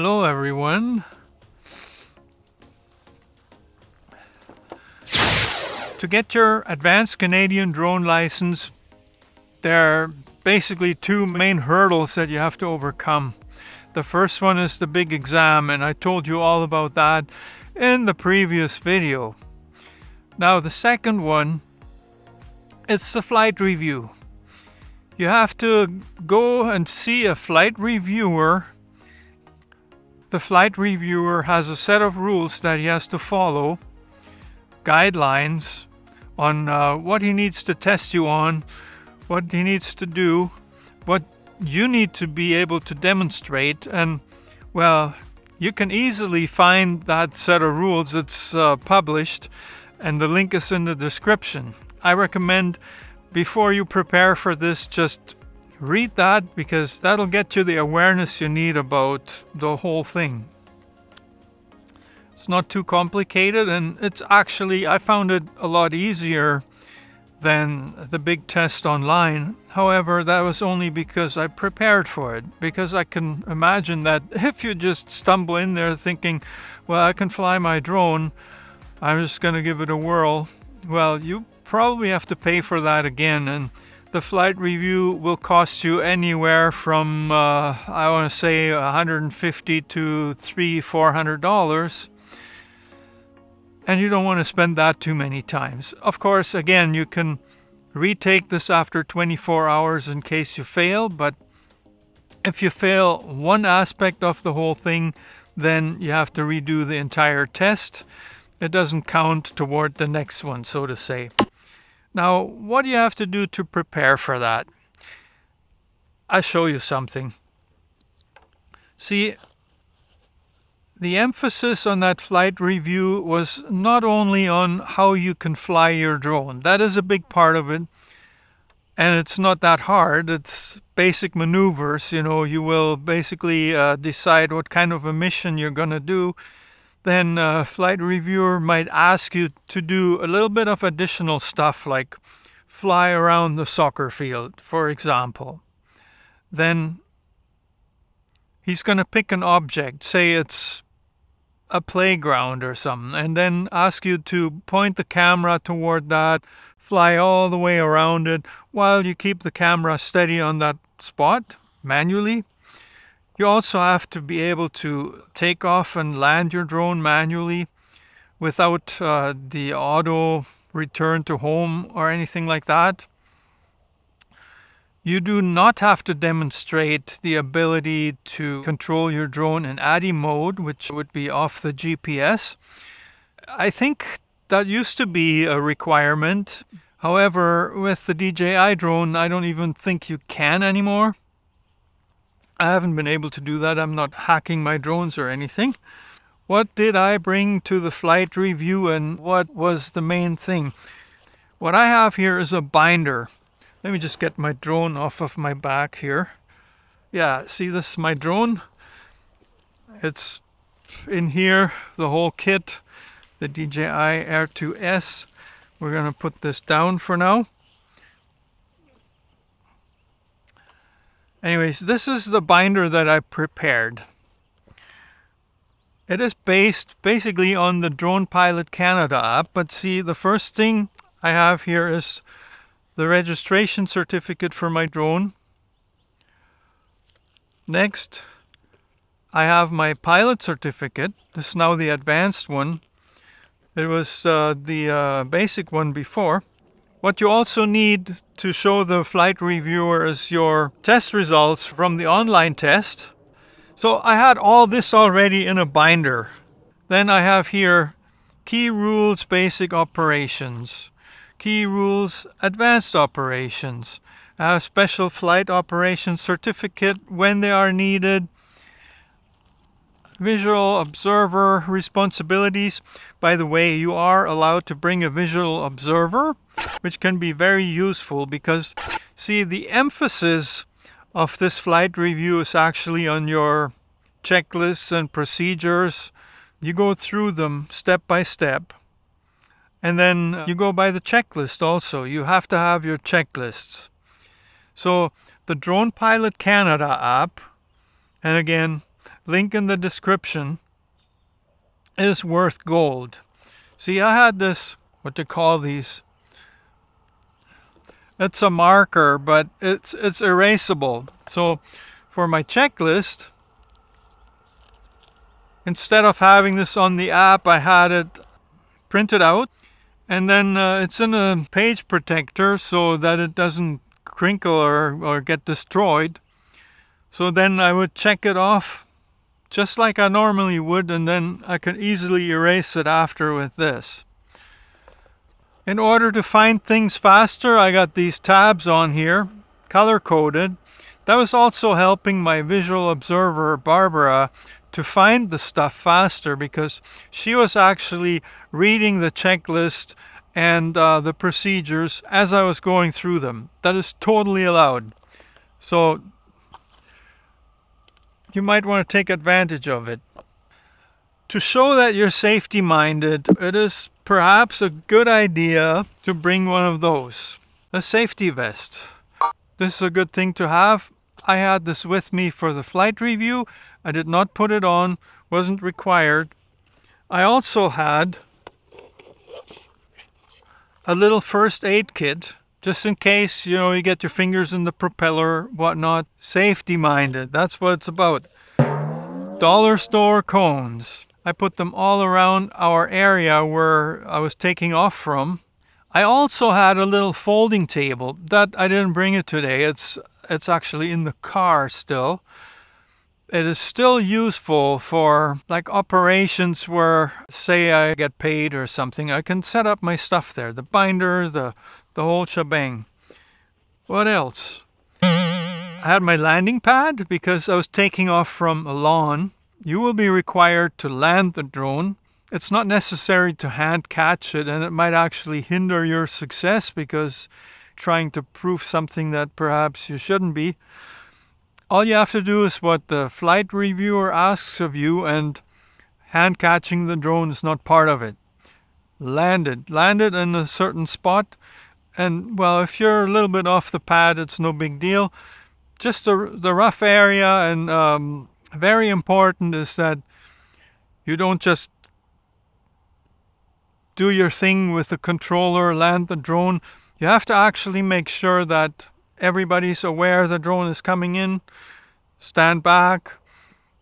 Hello everyone. To get your advanced Canadian drone license, there are basically two main hurdles that you have to overcome. The first one is the big exam, and I told you all about that in the previous video. Now the second one, it's the flight review. You have to go and see a flight reviewer. The flight reviewer has a set of rules that he has to follow, guidelines on what he needs to test you on, what he needs to do, what you need to be able to demonstrate. And well, you can easily find that set of rules. It's published, and the link is in the description. I recommend, before you prepare for this, just read that, because that'll get you the awareness you need about the whole thing. It's not too complicated, and it's actually, I found it a lot easier than the big test online. However, that was only because I prepared for it, because I can imagine that if you just stumble in there thinking, well, I can fly my drone, I'm just going to give it a whirl, well, you probably have to pay for that again. And the flight review will cost you anywhere from I want to say $150 to $300-400, and you don't want to spend that too many times. Of course, again, you can retake this after 24 hours in case you fail, but if you fail one aspect of the whole thing, then you have to redo the entire test. It doesn't count toward the next one, so to say. Now, what do you have to do to prepare for that? I'll show you something. See, the emphasis on that flight review was not only on how you can fly your drone. That is a big part of it, and it's not that hard. It's basic maneuvers. You know, you will basically decide what kind of a mission you're going to do. Then a flight reviewer might ask you to do a little bit of additional stuff, like fly around the soccer field, for example. Then he's going to pick an object, say it's a playground or something, and then ask you to point the camera toward that, fly all the way around it while you keep the camera steady on that spot manually. You also have to be able to take off and land your drone manually without the auto return to home or anything like that. You do not have to demonstrate the ability to control your drone in Atti mode, which would be off the GPS. I think that used to be a requirement. However, with the DJI drone, I don't even think you can anymore. I haven't been able to do that. I'm not hacking my drones or anything. What did I bring to the flight review, and what was the main thing? What I have here is a binder. Let me just get my drone off of my back here. Yeah, see, this is my drone. It's in here, the whole kit, the DJI Air 2S. We're going to put this down for now. Anyways, this is the binder that I prepared. It is based basically on the Drone Pilot Canada app, but see, the first thing I have here is the registration certificate for my drone. Next, I have my pilot certificate. This is now the advanced one. It was the basic one before. What you also need to show the flight reviewer is your test results from the online test. So I had all this already in a binder. Then I have here key rules, basic operations, key rules, advanced operations, I have special flight operations certificate when they are needed, visual observer responsibilities. By the way, you are allowed to bring a visual observer, which can be very useful, because see, the emphasis of this flight review is actually on your checklists and procedures. You go through them step by step, and then you go by the checklist also. You have to have your checklists. So the Drone Pilot Canada app, and again, link in the description, is worth gold. See, I had this, what do you call these? It's a marker, but it's erasable. So for my checklist, instead of having this on the app, I had it printed out, and then it's in a page protector so that it doesn't crinkle or get destroyed. So then I would check it off just like I normally would, and then I could easily erase it after with this. In order to find things faster, I got these tabs on here, color-coded. That was also helping my visual observer, Barbara, to find the stuff faster, because she was actually reading the checklist and the procedures as I was going through them. That is totally allowed. So you might want to take advantage of it. To show that you're safety-minded, it is perhaps a good idea to bring one of those, a safety vest. This is a good thing to have. I had this with me for the flight review. I did not put it on, wasn't required. I also had a little first aid kit, just in case, you know, you get your fingers in the propeller, whatnot. Safety-minded, that's what it's about. Dollar store cones. I put them all around our area where I was taking off from. I also had a little folding table that I didn't bring it today. It's actually in the car still. It is still useful for like operations where, say, I get paid or something. I can set up my stuff there, the binder, the whole shebang. What else? I had my landing pad because I was taking off from a lawn. You will be required to land the drone. It's not necessary to hand catch it, and it might actually hinder your success because trying to prove something that perhaps you shouldn't be. All you have to do is what the flight reviewer asks of you, and hand catching the drone is not part of it. Land it in a certain spot, and well, if you're a little bit off the pad, it's no big deal. Just the rough area, and very important is that you don't just do your thing with the controller, land the drone. You have to actually make sure that everybody's aware the drone is coming in. Stand back,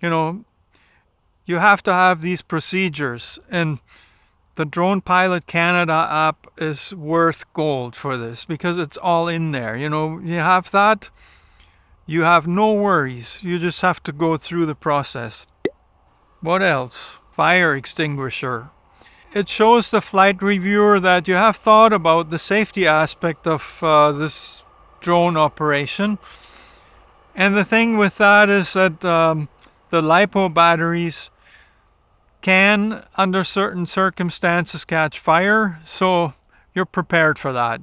you know, you have to have these procedures, and the Drone Pilot Canada app is worth gold for this because it's all in there. You know, you have that, you have no worries, you just have to go through the process. What else? Fire extinguisher. It shows the flight reviewer that you have thought about the safety aspect of this drone operation. And the thing with that is that the LiPo batteries can, under certain circumstances, catch fire, so you're prepared for that.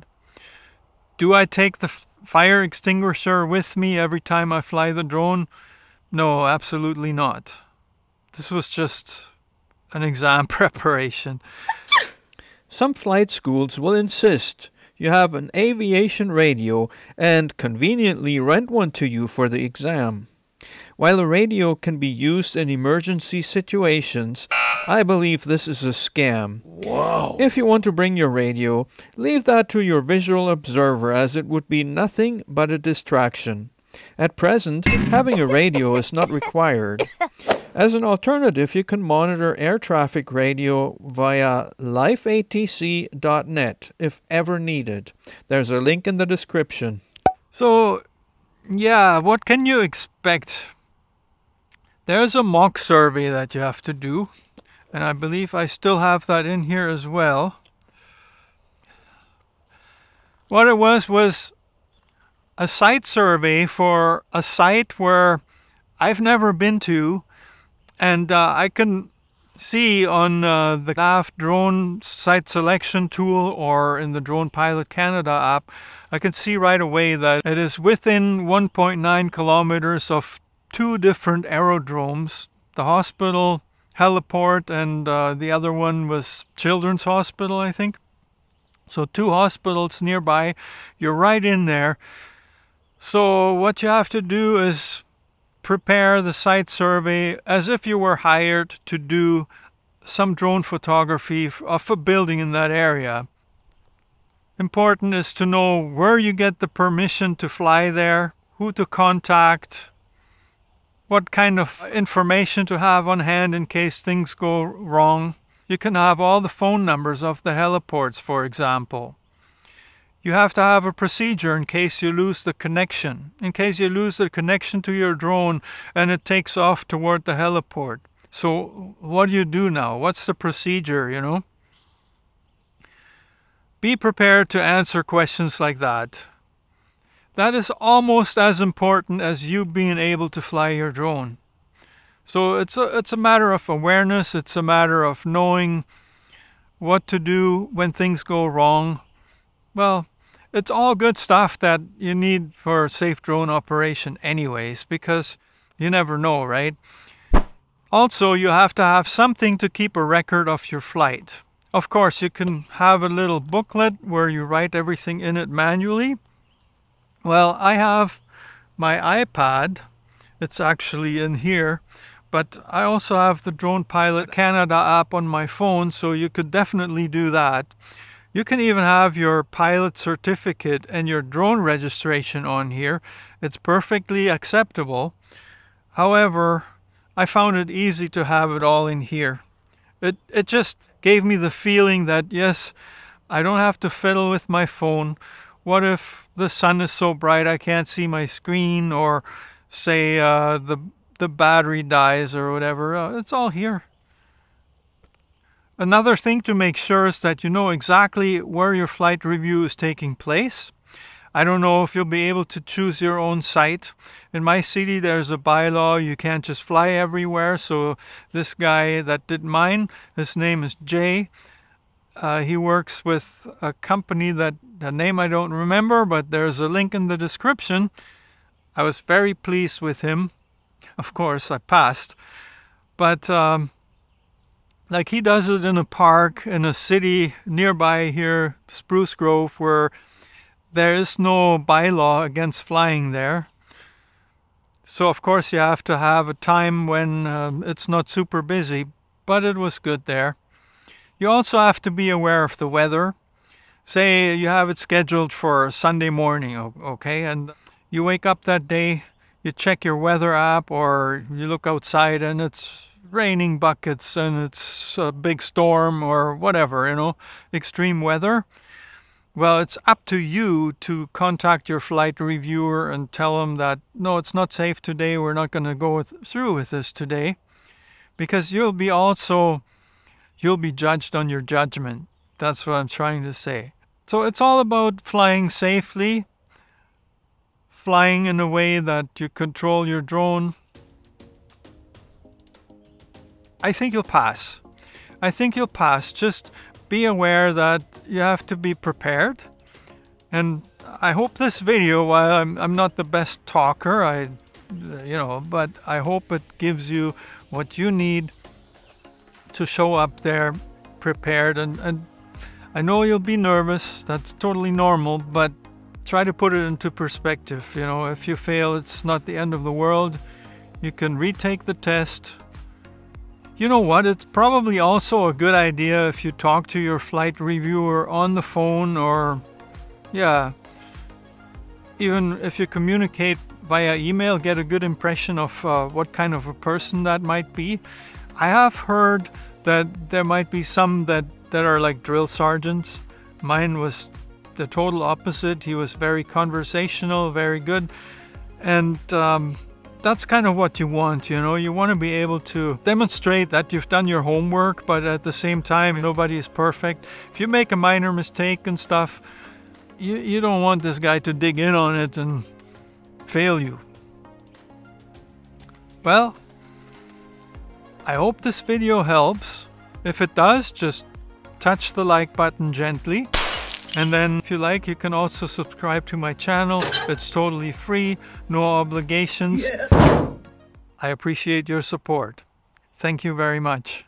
Do I take the fire extinguisher with me every time I fly the drone? No, absolutely not. This was just an exam preparation. Some flight schools will insist you have an aviation radio and conveniently rent one to you for the exam. While a radio can be used in emergency situations, I believe this is a scam. Whoa. If you want to bring your radio, leave that to your visual observer, as it would be nothing but a distraction. At present, having a radio is not required. As an alternative, you can monitor air traffic radio via liveatc.net if ever needed. There's a link in the description. So, yeah, what can you expect? There's a mock survey that you have to do, and I believe I still have that in here as well. What it was a site survey for a site where I've never been to, and I can see on the CAF drone site selection tool or in the Drone Pilot Canada app, I can see right away that it is within 1.9 kilometers of two different aerodromes, the hospital heliport, and the other one was Children's Hospital, I think. So two hospitals nearby, you're right in there. So what you have to do is prepare the site survey as if you were hired to do some drone photography of a building in that area. Important is to know where you get the permission to fly there, who to contact, what kind of information to have on hand in case things go wrong. You can have all the phone numbers of the heliports, for example. You have to have a procedure in case you lose the connection. In case you lose the connection to your drone and it takes off toward the heliport. So what do you do now? What's the procedure, you know? Be prepared to answer questions like that. That is almost as important as you being able to fly your drone. So it's a matter of awareness. It's a matter of knowing what to do when things go wrong. Well, it's all good stuff that you need for safe drone operation anyways, because you never know, right? Also, you have to have something to keep a record of your flight. Of course, you can have a little booklet where you write everything in it manually. Well, I have my iPad. It's actually in here, but I also have the Drone Pilot Canada app on my phone, so you could definitely do that. You can even have your pilot certificate and your drone registration on here. It's perfectly acceptable. However, I found it easy to have it all in here. It just gave me the feeling that, yes, I don't have to fiddle with my phone. What if the sun is so bright I can't see my screen, or say the battery dies or whatever? It's all here. Another thing to make sure is that you know exactly where your flight review is taking place. I don't know if you'll be able to choose your own site. In my city, there's a bylaw. You can't just fly everywhere. So this guy that did mine, his name is Jay. He works with a company that the name I don't remember, but there's a link in the description. I was very pleased with him. Of course, I passed. But like, he does it in a park in a city nearby here, Spruce Grove, where there is no bylaw against flying there. So of course you have to have a time when it's not super busy, but it was good there. You also have to be aware of the weather. Say you have it scheduled for Sunday morning, okay, and you wake up that day, you check your weather app, or you look outside and it's raining buckets and it's a big storm or whatever, you know, extreme weather. Well, it's up to you to contact your flight reviewer and tell them that, no, it's not safe today. We're not going to go through with this today, because you'll be judged on your judgment. That's what I'm trying to say. So it's all about flying safely, flying in a way that you control your drone. I think you'll pass. I think you'll pass. Just be aware that you have to be prepared. And I hope this video, while I'm not the best talker, but I hope it gives you what you need to show up there prepared. And I know you'll be nervous. That's totally normal, but try to put it into perspective. You know, if you fail, it's not the end of the world. You can retake the test. You know what, it's probably also a good idea if you talk to your flight reviewer on the phone, or even if you communicate via email, get a good impression of what kind of a person that might be. I have heard that there might be some that are like drill sergeants. Mine was the total opposite. He was very conversational, very good, and that's kind of what you want, you know. You want to be able to demonstrate that you've done your homework, but at the same time, nobody is perfect. If you make a minor mistake and stuff, you don't want this guy to dig in on it and fail you. Well, I hope this video helps. If it does, just touch the like button gently. And then if you like, you can also subscribe to my channel. It's totally free, no obligations. Yeah. I appreciate your support. Thank you very much.